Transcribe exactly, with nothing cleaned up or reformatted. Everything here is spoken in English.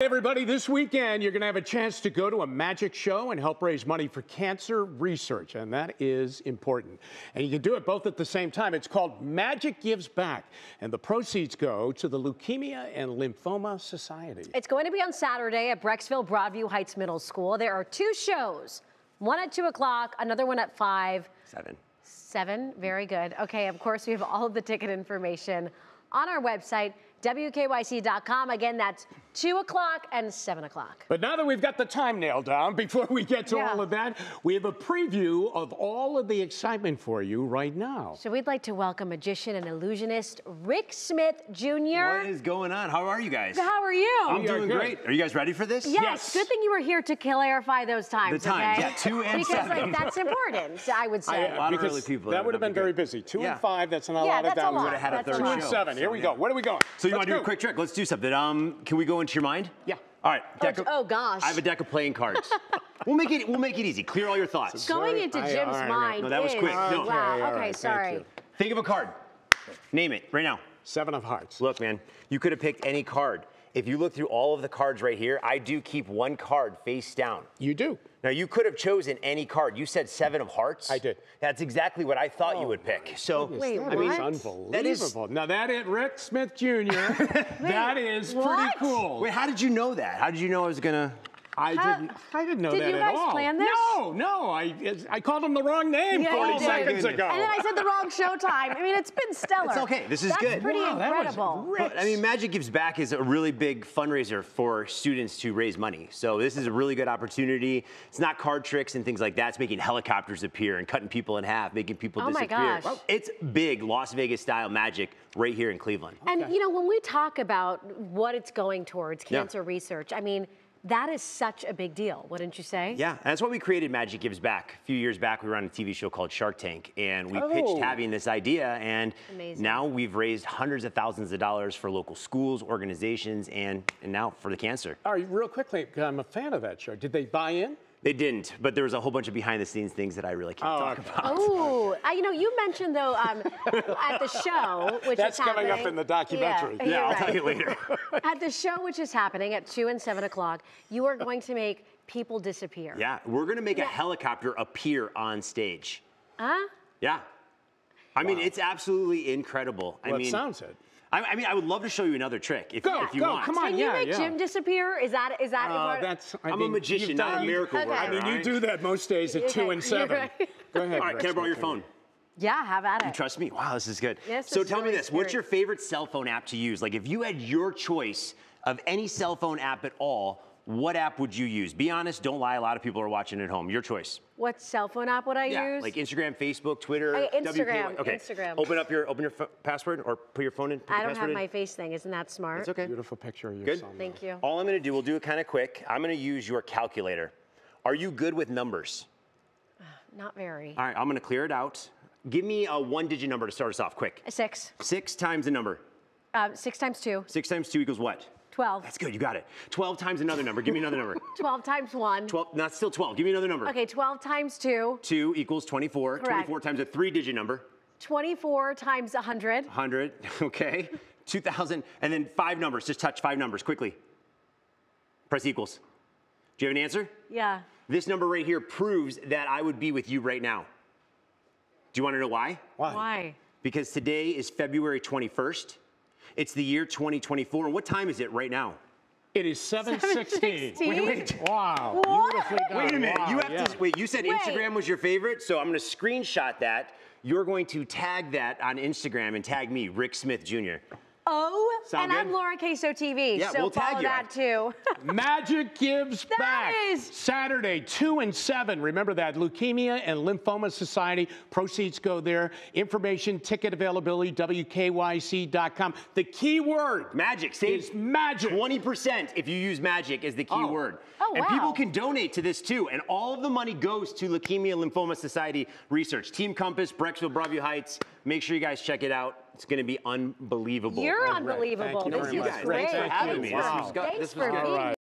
Hey everybody, this weekend you're going to have a chance to go to a magic show and help raise money for cancer research, and that is important. And you can do it both at the same time. It's called Magic Gives Back, and the proceeds go to the Leukemia and Lymphoma Society. It's going to be on Saturday at Brecksville-Broadview Heights Middle School. There are two shows, one at two o'clock, another one at five. Seven. Seven, very good. Okay, of course we have all of the ticket information on our website, W K Y C dot com. Again, that's two o'clock and seven o'clock. But now that we've got the time nailed down, before we get to yeah. all of that, we have a preview of all of the excitement for you right now. So we'd like to welcome magician and illusionist Rick Smith Junior What is going on? How are you guys? How are you? I'm we doing are great. Are you guys ready for this? Yes. yes. Good thing you were here to clarify those times. The times, okay? yeah, two and because, seven. Because like, that's important, I would say. I, a lot because of early people. That would have been very busy. Two yeah. and five, that's not yeah, a lot of down. We would have had that's a third show. Two and seven, here we yeah. go. Where are we going? So you want to do a quick trick? Let's do something. Um, can we go into your mind? Yeah. All right. Deck oh, of, oh gosh. I have a deck of playing cards. we'll make it. We'll make it easy. Clear all your thoughts. So going into Jim's I, right, mind. No, that is, was quick. No. Wow. Okay. Right, sorry. Think of a card. Name it right now. Seven of Hearts. Look, man. You could have picked any card. If you look through all of the cards right here, I do keep one card face down. You do. Now, you could have chosen any card. You said Seven of Hearts. I did. That's exactly what I thought oh, you would pick. So, wait, I mean, unbelievable. That is, now, that is Rick Smith Junior wait, that is pretty what? cool. Wait, how did you know that? How did you know I was going to... I How, didn't. I didn't know did that at all. Did you guys plan this? No, no. I I called him the wrong name yeah, forty seconds ago. And then I said the wrong show time. I mean, it's been stellar. It's okay. This is That's good. That's pretty wow, incredible. That was rich. I mean, Magic Gives Back is a really big fundraiser for students to raise money. So this is a really good opportunity. It's not card tricks and things like that. It's making helicopters appear and cutting people in half, making people oh disappear. My gosh. It's big Las Vegas style magic right here in Cleveland. Okay. And you know, when we talk about what it's going towards, cancer yeah. research, I mean. That is such a big deal, wouldn't you say? Yeah, and that's why we created Magic Gives Back. A few years back, we were on a T V show called Shark Tank, and we oh. pitched having this idea, and Amazing. now we've raised hundreds of thousands of dollars for local schools, organizations, and, and now for the cancer. All right, real quickly, I'm a fan of that show. Did they buy in? They didn't, but there was a whole bunch of behind-the-scenes things that I really can't oh, talk okay. about. Oh, okay. you know, you mentioned, though, um, at the show, which That's is happening... That's coming up in the documentary. Yeah, yeah I'll right. tell you later. At the show, which is happening at two and seven o'clock, you are going to make people disappear. Yeah, we're going to make yeah. a helicopter appear on stage. Huh? Yeah. I wow. mean, it's absolutely incredible. Well, I mean, it sounds it. I mean, I would love to show you another trick if, go, if you go, want. Come on, Can yeah, you make yeah. Jim disappear? Is that is that? Uh, that's, I I'm mean, a magician, not a miracle okay. worker. I mean, you do that most days at okay. two and seven. Right. Go ahead. All right, Rick, can I borrow your phone? Yeah, have at it. You trust me? Wow, this is good. Yes. So tell really me this: scary. What's your favorite cell phone app to use? Like, if you had your choice of any cell phone app at all, what app would you use? Be honest, don't lie. A lot of people are watching at home. Your choice. What cell phone app would I yeah, use? Like Instagram, Facebook, Twitter. I, Instagram. W K Y C. Okay. Instagram. Open up your open your password or put your phone in. Put I don't have in. my face thing. Isn't that smart? It's okay. Beautiful picture of your good. son. Thank you. All I'm going to do, we'll do it kind of quick. I'm going to use your calculator. Are you good with numbers? Uh, not very. All right. I'm going to clear it out. Give me a one-digit number to start us off quick. A six. Six times a number. Um, six times two. Six times two equals what? twelve. That's good, you got it. twelve times another number, give me another number. twelve times one. twelve, not still twelve, give me another number. Okay, twelve times two. two equals twenty-four. Correct. twenty-four times a three digit number. twenty-four times one hundred. one hundred, okay. two thousand, and then five numbers, just touch five numbers, quickly. Press equals. Do you have an answer? Yeah. This number right here proves that I would be with you right now. Do you wanna know why? Why? Why? Because today is February twenty-first. It's the year twenty twenty-four. What time is it right now? It is seven sixteen. Wait, wait. Wow. Beautifully done. Wait a minute. Wow, you have yeah. to wait. You said wait. Instagram was your favorite, so I'm going to screenshot that. You're going to tag that on Instagram and tag me, Rick Smith Junior Oh, Sound and good? I'm Laura Queso T V, yeah, so we'll tag follow you. that too. Magic Gives that Back, is. Saturday, two and seven. Remember that, Leukemia and Lymphoma Society. Proceeds go there. Information, ticket availability, W K Y C dot com. The key word magic saves magic. twenty percent if you use magic as the key oh. word. Oh, wow. And people can donate to this too, and all of the money goes to Leukemia and Lymphoma Society research. Team Compass, Brecksville, Broadview Heights. Make sure you guys check it out. It's going to be unbelievable. You're unbelievable. Thank you, this is great. Thanks for having me. This was good.